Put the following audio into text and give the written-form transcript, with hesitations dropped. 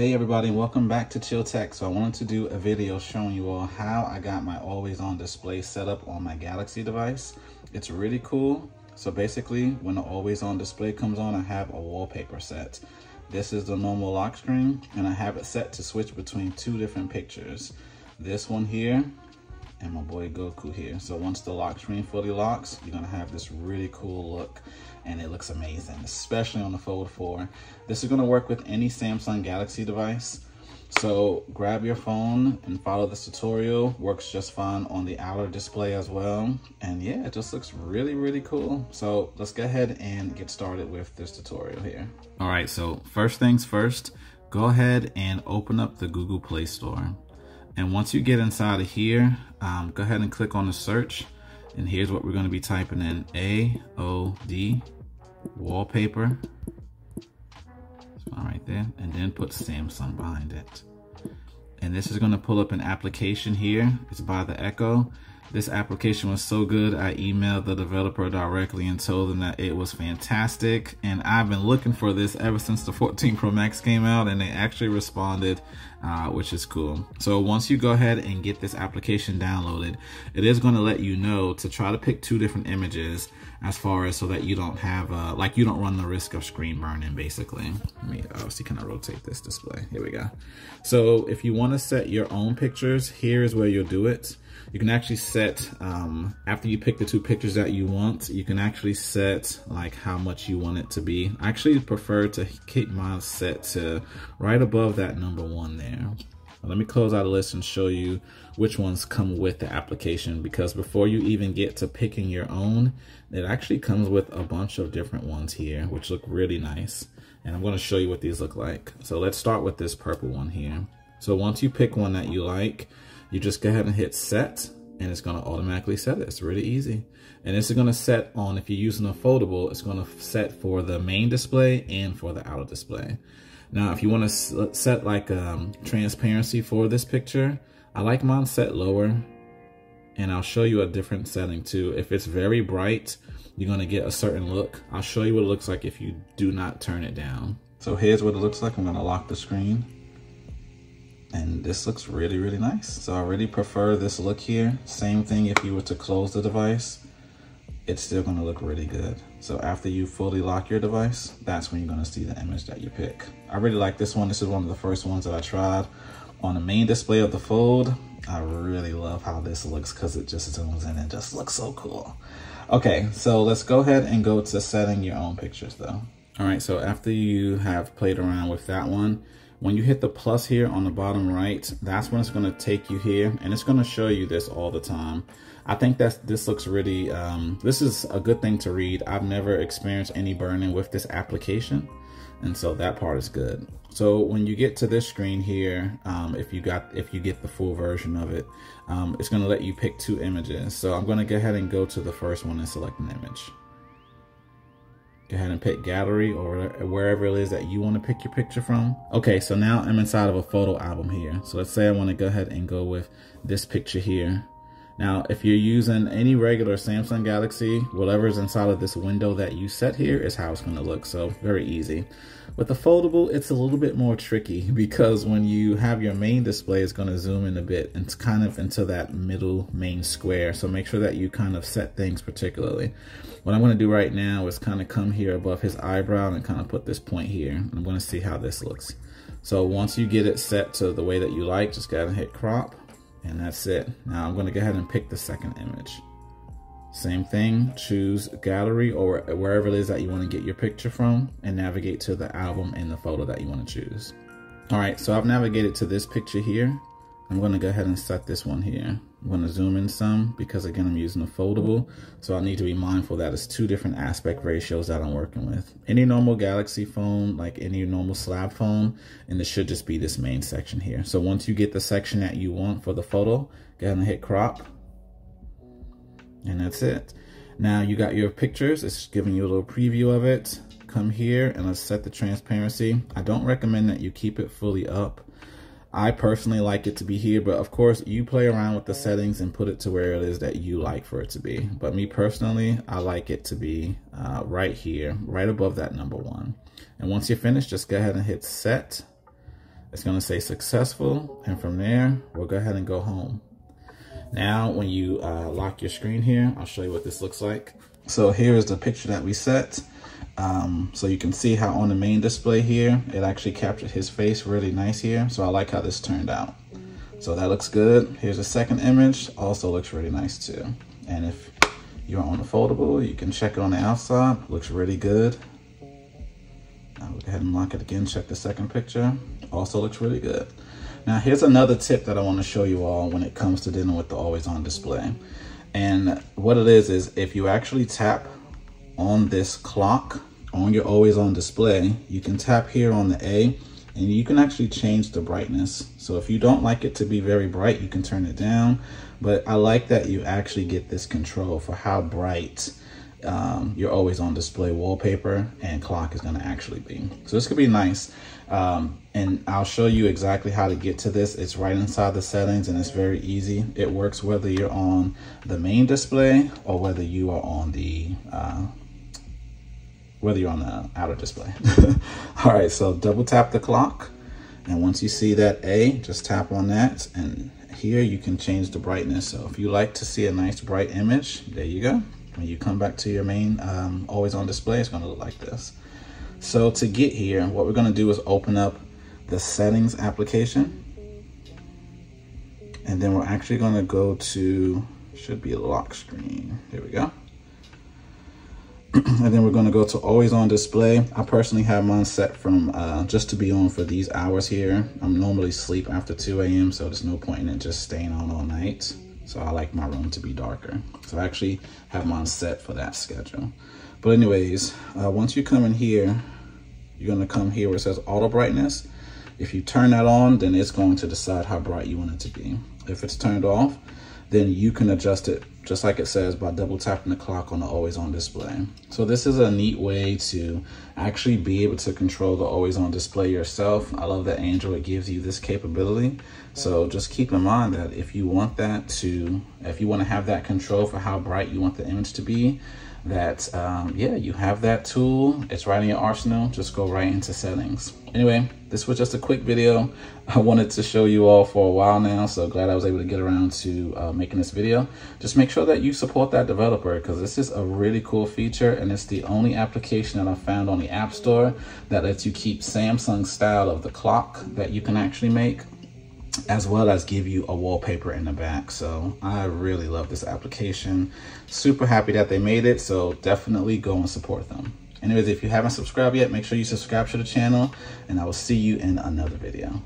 Hey everybody, welcome back to Chilled Tech. So I wanted to do a video showing you all how I got my always on display set up on my Galaxy device. It's really cool. So basically when the always on display comes on, I have a wallpaper set. This is the normal lock screen and I have it set to switch between two different pictures. This one here and my boy Goku here. So once the lock screen fully locks, you're gonna have this really cool look and it looks amazing, especially on the Fold 4. This is gonna work with any Samsung Galaxy device. So grab your phone and follow this tutorial. Works just fine on the outer display as well. And yeah, it just looks really, really cool. So let's go ahead and get started with this tutorial here. All right, so first things first, go ahead and open up the Google Play Store. And once you get inside of here, go ahead and click on the search. And here's what we're going to be typing in: AOD Wallpaper. That's one right there. And then put Samsung behind it. And this is going to pull up an application here. It's by the Echo. This application was so good, I emailed the developer directly and told them that it was fantastic. And I've been looking for this ever since the 14 Pro Max came out, and they actually responded, which is cool. So once you go ahead and get this application downloaded, it is going to let you know to try to pick two different images as far as so that you don't have, like you don't run the risk of screen burning, basically. Let me obviously kind of rotate this display. Here we go. So if you want to set your own pictures, here is where you'll do it. You can actually set, after you pick the two pictures that you want, you can actually set like how much you want it to be. I actually prefer to keep mine set to right above that number one there. Let me close out a list and show you which ones come with the application, because before you even get to picking your own, it actually comes with a bunch of different ones here, which look really nice. And I'm going to show you what these look like. So let's start with this purple one here. So once you pick one that you like, you just go ahead and hit set, and it's gonna automatically set it. It's really easy. And this is gonna set on, if you're using a foldable, it's gonna set for the main display and for the outer display. Now, if you wanna set like transparency for this picture, I like mine set lower, and I'll show you a different setting too. If it's very bright, you're gonna get a certain look. I'll show you what it looks like if you do not turn it down. So here's what it looks like. I'm gonna lock the screen. And this looks really, really nice. So I really prefer this look here. Same thing if you were to close the device, it's still gonna look really good. So after you fully lock your device, that's when you're gonna see the image that you pick. I really like this one. This is one of the first ones that I tried on the main display of the Fold. I really love how this looks because it just zooms in and just looks so cool. Okay, so let's go ahead and go to setting your own pictures though. All right, so after you have played around with that one, when you hit the plus here on the bottom right, that's when it's gonna take you here, and it's gonna show you this all the time. I think that this looks really, this is a good thing to read. I've never experienced any burning with this application, and so that part is good. So when you get to this screen here, if you get the full version of it, it's gonna let you pick two images. So I'm gonna go ahead and go to the first one and select an image. Go ahead and pick gallery or wherever it is that you want to pick your picture from. Okay, so now I'm inside of a photo album here. So let's say I want to go ahead and go with this picture here. Now, if you're using any regular Samsung Galaxy, whatever's inside of this window that you set here is how it's going to look. So very easy. With the foldable, it's a little bit more tricky because when you have your main display, it's going to zoom in a bit and it's kind of into that middle main square. So make sure that you kind of set things particularly. What I'm going to do right now is kind of come here above his eyebrow and kind of put this point here. I'm going to see how this looks. So once you get it set to the way that you like, just go ahead and hit crop, and that's it. Now I'm going to go ahead and pick the second image. Same thing, choose gallery or wherever it is that you want to get your picture from and navigate to the album and the photo that you want to choose. All right, so I've navigated to this picture here. I'm going to go ahead and set this one here. I'm going to zoom in some because again, I'm using a foldable. So I need to be mindful that it's two different aspect ratios that I'm working with. Any normal Galaxy phone, like any normal slab phone, and this should just be this main section here. So once you get the section that you want for the photo, go ahead and hit crop. And that's it. Now you got your pictures. It's giving you a little preview of it. Come here and let's set the transparency. I don't recommend that you keep it fully up. I personally like it to be here, but of course you play around with the settings and put it to where it is that you like for it to be. But me personally, I like it to be right here, right above that number one. And once you're finished, just go ahead and hit set. It's going to say successful, and from there we'll go ahead and go home. Now when you lock your screen here, I'll show you what this looks like. So here is the picture that we set. So you can see how on the main display here, it actually captured his face really nice here. So I like how this turned out. So that looks good. Here's a second image, also looks really nice too. And if you're on the foldable, you can check it on the outside, looks really good. I'll go ahead and lock it again, check the second picture, also looks really good. Now here's another tip that I want to show you all when it comes to dealing with the always on display. And what it is if you actually tap on this clock on your always on display, you can tap here on the A and you can actually change the brightness. So if you don't like it to be very bright, you can turn it down. But I like that you actually get this control for how bright your always on display wallpaper and clock is going to actually be. So this could be nice. And I'll show you exactly how to get to this. It's right inside the settings and it's very easy. It works whether you're on the main display or whether you are on the outer display. All right, so double tap the clock. And once you see that A, just tap on that. And here you can change the brightness. So if you like to see a nice bright image, there you go. When you come back to your main always on display, it's gonna look like this. So to get here, what we're gonna do is open up the settings application. And then we're actually gonna go to, should be lock screen. Here we go. And then we're going to go to always on display. I personally have mine set from just to be on for these hours here. I'm normally asleep after 2 a.m. so there's no point in it just staying on all night. So I like my room to be darker. So I actually have mine set for that schedule. But anyways, once you come in here, you're going to come here where it says auto brightness. If you turn that on, then it's going to decide how bright you want it to be. If it's turned off, then you can adjust it just like it says by double tapping the clock on the always on display. So this is a neat way to actually be able to control the always on display yourself. I love that Android gives you this capability. So just keep in mind that if you want that to, if you want to have that control for how bright you want the image to be, that yeah, you have that tool. It's right in your arsenal. Just go right into settings. Anyway, this was just a quick video. I wanted to show you all for a while now, so glad I was able to get around to making this video. Just make sure that you support that developer, because this is a really cool feature and it's the only application that I found on the App Store that lets you keep Samsung's style of the clock that you can actually make, as well as give you a wallpaper in the back. So I really love this application. Super happy that they made it, so definitely go and support them. Anyways, if you haven't subscribed yet, make sure you subscribe to the channel, and I will see you in another video.